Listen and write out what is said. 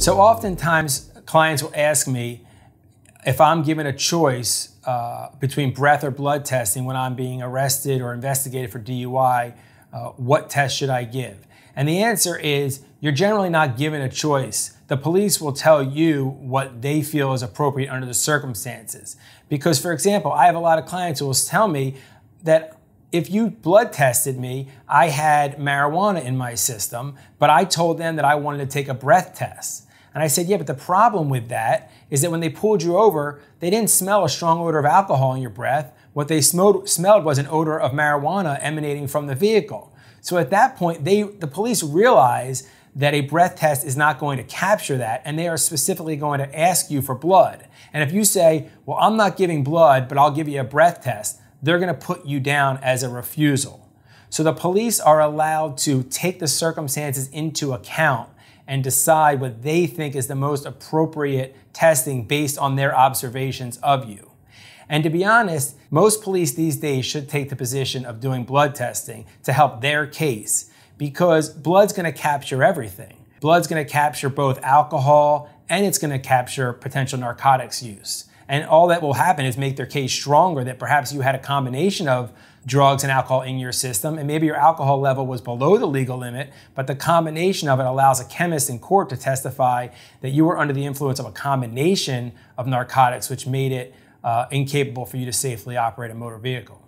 So oftentimes clients will ask me if I'm given a choice between breath or blood testing when I'm being arrested or investigated for DUI, what test should I give? And the answer is you're generally not given a choice. The police will tell you what they feel is appropriate under the circumstances. Because, for example, I have a lot of clients who will tell me that if you blood tested me, I had marijuana in my system, but I told them that I wanted to take a breath test. And I said, yeah, but the problem with that is that when they pulled you over, they didn't smell a strong odor of alcohol in your breath. What they smelled was an odor of marijuana emanating from the vehicle. So at that point, the police realize that a breath test is not going to capture that, and they are specifically going to ask you for blood. And if you say, well, I'm not giving blood, but I'll give you a breath test, they're going to put you down as a refusal. So the police are allowed to take the circumstances into account and decide what they think is the most appropriate testing based on their observations of you. And to be honest, most police these days should take the position of doing blood testing to help their case, because blood's going to capture everything. Blood's going to capture both alcohol and it's going to capture potential narcotics use. And all that will happen is make their case stronger that perhaps you had a combination of drugs and alcohol in your system, and maybe your alcohol level was below the legal limit, but the combination of it allows a chemist in court to testify that you were under the influence of a combination of narcotics, which made it incapable for you to safely operate a motor vehicle.